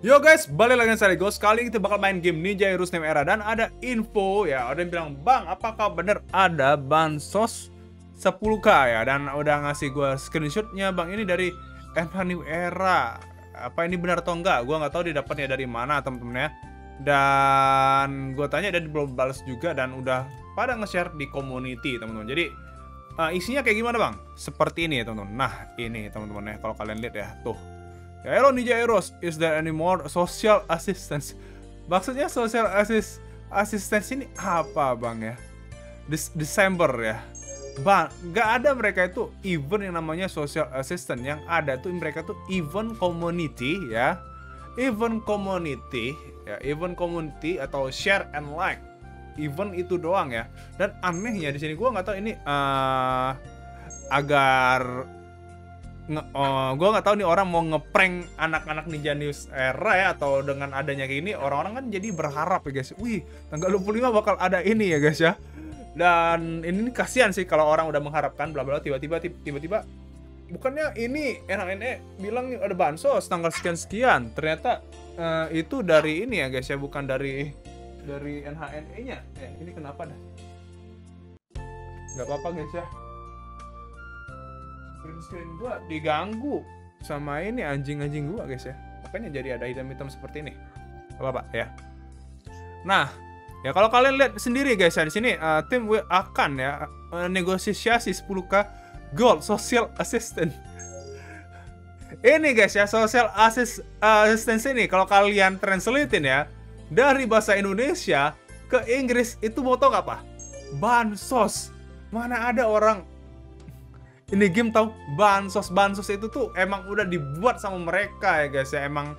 Yo guys, balik lagi sama Leegos. Kali ini kita bakal main game Ninja Heroes New Era. Dan ada info ya, ada yang bilang, "Bang, apakah bener ada bansos 10k ya?" Dan udah ngasih gue screenshotnya, Bang. Ini dari New Era. Apa ini benar atau enggak? Gue nggak tahu didapatnya dari mana, temen-temen ya. Dan gue tanya dan belum balas juga, dan udah pada nge-share di community, temen-temen. Jadi isinya kayak gimana, Bang? Seperti ini, temen-temen. Nah, ini temen-temen ya, kalau kalian lihat ya, tuh. Ya, hello Ninja Heroes, is there any more social assistance? Maksudnya social assistance ini apa, Bang ya? Desember ya, Bang. Nggak ada mereka itu event yang namanya social assistance. Yang ada tuh mereka tuh event community ya, event community atau share and like. Event itu doang ya. Dan anehnya di sini gua nggak tahu ini agar gue nggak tahu nih orang mau ngeprank anak-anak Ninja News Era ya, atau dengan adanya kayak ini orang-orang kan jadi berharap ya guys, wih tanggal 25 bakal ada ini ya guys ya. Dan ini kasihan sih kalau orang udah mengharapkan bla bla, tiba-tiba bukannya ini NHNE bilang ada bansos tanggal sekian-sekian, ternyata itu dari ini ya guys ya, bukan dari NHNE-nya ya. Ini kenapa dah, nggak apa-apa guys ya, screen gua diganggu sama ini anjing-anjing gua guys ya, makanya jadi ada item-item seperti ini, apa-apa ya. Nah ya, kalau kalian lihat sendiri guys ya, di sini tim akan ya negosiasi 10k gold social assistant. Ini guys ya, social assistance ini kalau kalian translatein ya dari bahasa Indonesia ke Inggris itu botong apa? Bansos. Mana ada orang ini game tau bansos itu tuh emang udah dibuat sama mereka ya guys ya, emang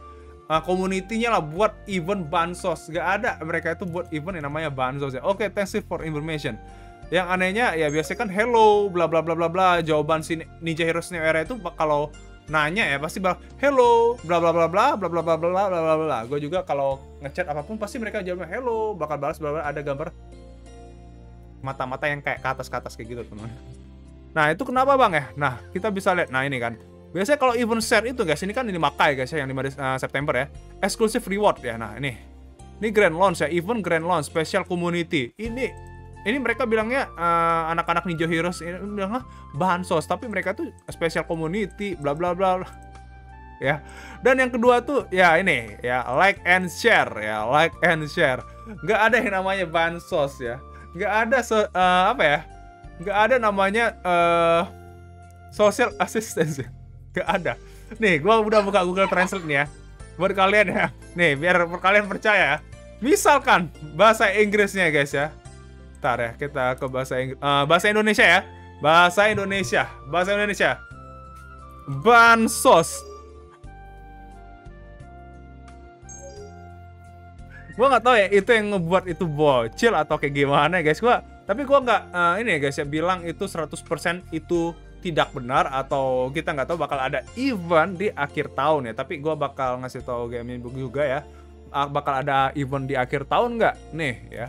community-nya lah buat event bansos. Gak ada mereka itu buat event yang namanya bansos ya. Oke, thanks for information. Yang anehnya ya biasanya kan hello bla bla bla bla bla, jawaban si Ninja Heroes New Era itu kalau nanya ya pasti bakal hello bla bla bla bla bla bla bla bla bla bla. Gue juga kalau ngechat apapun pasti mereka jawabnya hello, bakal balas bla bla, ada gambar mata-mata yang kayak ke atas kayak gitu teman. Nah itu kenapa Bang ya? Nah kita bisa lihat, nah ini kan biasanya kalau event share itu guys, ini kan ini makai guys ya, yang 5 September ya, exclusive reward ya. Nah ini grand launch ya, event grand launch special community. Ini mereka bilangnya anak-anak Ninja Heroes ini bilangnya bansos, tapi mereka tuh special community bla bla bla ya. Dan yang kedua tuh ya ini ya, like and share ya, like and share. Nggak ada yang namanya bansos ya, nggak ada apa ya, nggak ada namanya social assistance, nggak ada. Nih gua udah buka Google Translate nih ya buat kalian ya, nih biar kalian percaya ya. Misalkan bahasa Inggrisnya guys ya, ntar ya kita ke bahasa Inggris, bahasa Indonesia ya, bahasa Indonesia bansos. Gua nggak tahu ya itu yang ngebuat itu bocil atau kayak gimana guys. Tapi gua nggak ini ya guys ya, bilang itu 100% itu tidak benar, atau kita nggak tahu bakal ada event di akhir tahun ya. Tapi gua bakal ngasih tahu game juga ya, bakal ada event di akhir tahun nggak nih ya.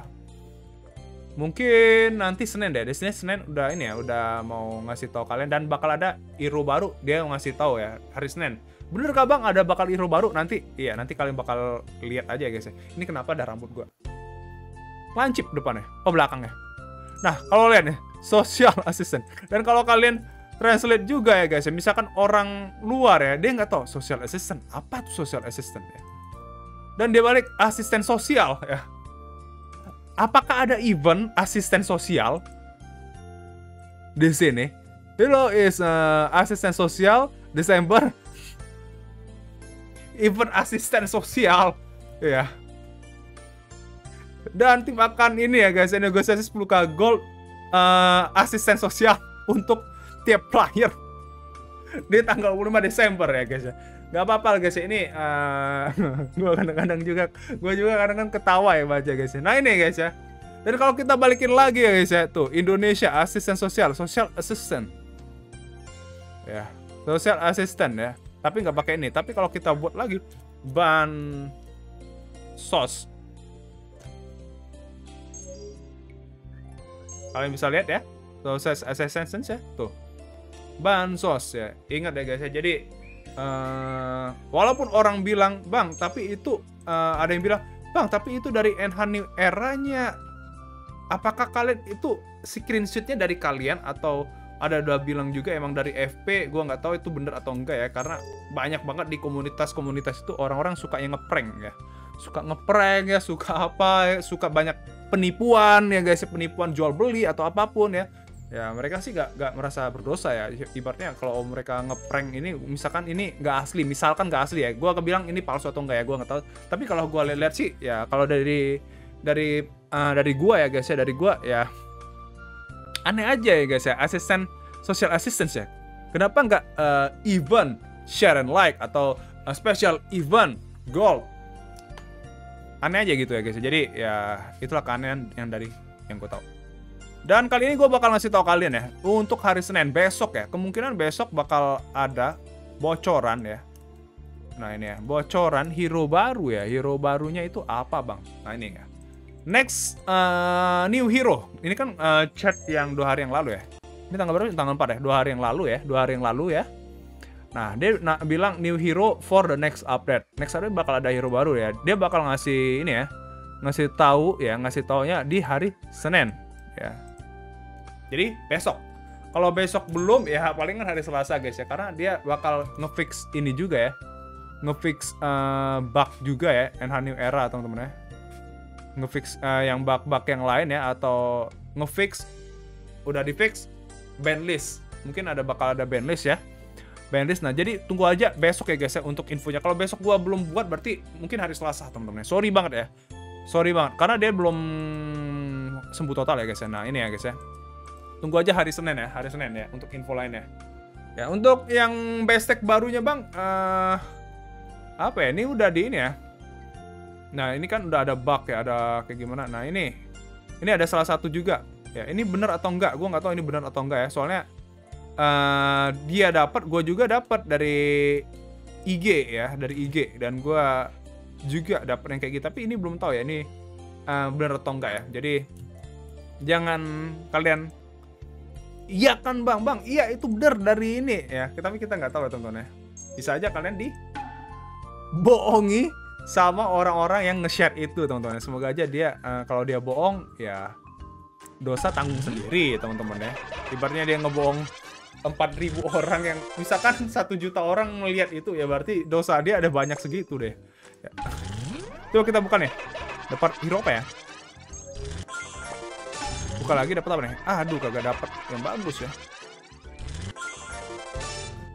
Mungkin nanti Senin deh, disini Senin udah ini ya, udah mau ngasih tahu kalian. Dan bakal ada hero baru, dia ngasih tahu ya hari Senin. Bener kah Bang ada bakal hero baru nanti? Iya nanti kalian bakal lihat aja guys ya. Ini kenapa ada rambut gua lancip depannya, oh belakangnya. Nah kalau lihat nih social assistant, dan kalau kalian translate juga ya guys ya, misalkan orang luar ya dia nggak tahu social assistant apa tuh, social assistant ya, dan dia balik asisten sosial ya. Apakah ada event asisten sosial di sini? Hello is asisten sosial Desember. Event asisten sosial ya. Dan tim akan ini ya guys, negosiasi 10k gold asisten sosial untuk tiap player di tanggal 25 Desember ya guys ya. Gak apa-apa guys ya, ini gue juga kadang-kadang ketawa ya baca guys ya. Nah ini guys ya, dan kalau kita balikin lagi ya guys ya, tuh Indonesia asisten sosial, social assistant ya, social assistant ya, tapi nggak pakai ini. Tapi kalau kita buat lagi bansos, kalian bisa lihat ya, social assistance ya, tuh bansos ya. Ingat ya guys ya, jadi walaupun orang bilang, bang, tapi itu ada yang bilang, bang, tapi itu dari NH New Era-nya. Apakah kalian itu screenshot-nya dari kalian atau ada dua bilang juga emang dari FP? Gua nggak tahu itu bener atau enggak ya, karena banyak banget di komunitas-komunitas itu orang-orang suka yang ngeprank ya. Suka ngeprank ya, suka apa ya, suka banyak penipuan ya guys, penipuan jual beli atau apapun ya. Ya mereka sih gak merasa berdosa ya, ibaratnya kalau mereka ngeprank ini, misalkan ini gak asli, misalkan gak asli ya, gue kebilang ini palsu atau enggak ya, gue gak tahu. Tapi kalau gue lihat sih ya, kalau dari gue ya guys ya, dari gue ya aneh aja ya guys ya, asisten social assistance ya, kenapa nggak event share and like atau special event gold, aneh aja gitu ya guys ya. Jadi ya itulah keanehan yang dari yang gue tahu. Dan kali ini gue bakal ngasih tau kalian ya, untuk hari Senin besok ya, kemungkinan besok bakal ada bocoran ya. Nah ini ya, bocoran hero baru ya, hero barunya itu apa bang? Nah ini ya, next new hero. Ini kan chat yang 2 hari yang lalu ya. Ini tanggal berapa? Tanggal 4 ya, 2 hari yang lalu ya, 2 hari yang lalu ya. Nah dia bilang new hero for the next update. Next update bakal ada hero baru ya. Dia bakal ngasih ini ya, ngasih tahu ya, ngasih taunya di hari Senin ya. Jadi besok, kalau besok belum ya palingan hari Selasa guys ya, karena dia bakal ngefix ini juga ya, ngefix bug juga ya, NH New Era teman-teman ya, ngefix yang bug-bug yang lain ya, atau ngefix udah difix bandlist, mungkin ada bakal ada bandlist ya, bandlist. Nah jadi tunggu aja besok ya guys ya untuk infonya. Kalau besok gua belum buat berarti mungkin hari Selasa teman-teman ya. Sorry banget ya, sorry banget karena dia belum sembuh total ya guys ya. Nah ini ya guys ya. Tunggu aja hari Senin ya, hari Senin ya untuk info lainnya. Ya untuk yang bestek barunya bang, apa ya? Ini udah di ini ya. Nah ini kan udah ada bug ya, ada kayak gimana? Nah ini ada salah satu juga. Ya ini bener atau enggak? Gue nggak tahu ini bener atau enggak ya. Soalnya dia dapat, gue juga dapat dari IG ya, dari IG, dan gue juga dapat yang kayak gitu. Tapi ini belum tahu ya, ini bener atau enggak ya. Jadi jangan kalian, iya kan bang, bang, iya itu bener dari ini ya. Tapi kita nggak tahu ya teman-teman ya. Bisa aja kalian dibohongi sama orang-orang yang nge-share itu teman-teman ya. Semoga aja dia kalau dia bohong ya dosa tanggung sendiri teman-teman ya. Ibaratnya dia ngebohong 4.000 orang yang misalkan 1 juta orang melihat itu ya, berarti dosa dia ada banyak segitu deh. Ya. Coba kita bukan ya. Dapat hero apa ya? Buka lagi, dapat apa nih? Aduh, kagak dapat yang bagus ya.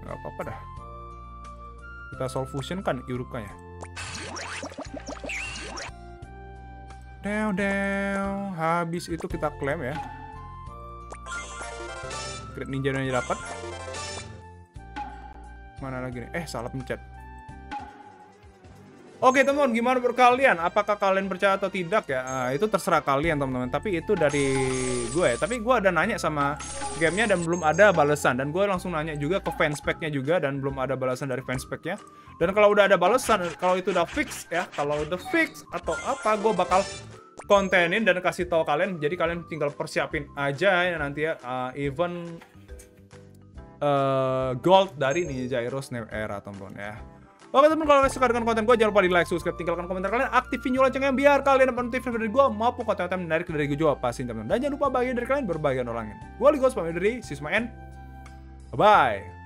Gak apa-apa dah. Kita soul fusion kan Iruka-nya. Dew. Habis itu kita klaim ya. Great Ninja aja dapat. Mana lagi nih? Salah pencet. Oke teman, gimana menurut kalian? Apakah kalian percaya atau tidak ya? Itu terserah kalian teman-teman. Tapi itu dari gue. Tapi gue ada nanya sama gamenya dan belum ada balasan. Dan gue langsung nanya juga ke fanspec-nya juga dan belum ada balasan dari fanspec-nya. Dan kalau udah ada balasan, kalau itu udah fix ya, kalau udah fix atau apa, gue bakal kontenin dan kasih tahu kalian. Jadi kalian tinggal persiapin aja ya nanti ya event gold dari Ninja Heroes New Era teman-teman ya. Oke teman, kalau kalian suka dengan konten gue, jangan lupa di like, subscribe, tinggalkan komentar kalian, aktifin loncengnya biar kalian dapat notifikasi dari gue maupun konten-konten menarik dari gue juga pasti teman. Dan jangan lupa bahagia dari kalian, berbahagia orang lain. Gue Leegos, pamit diri, see you, bye.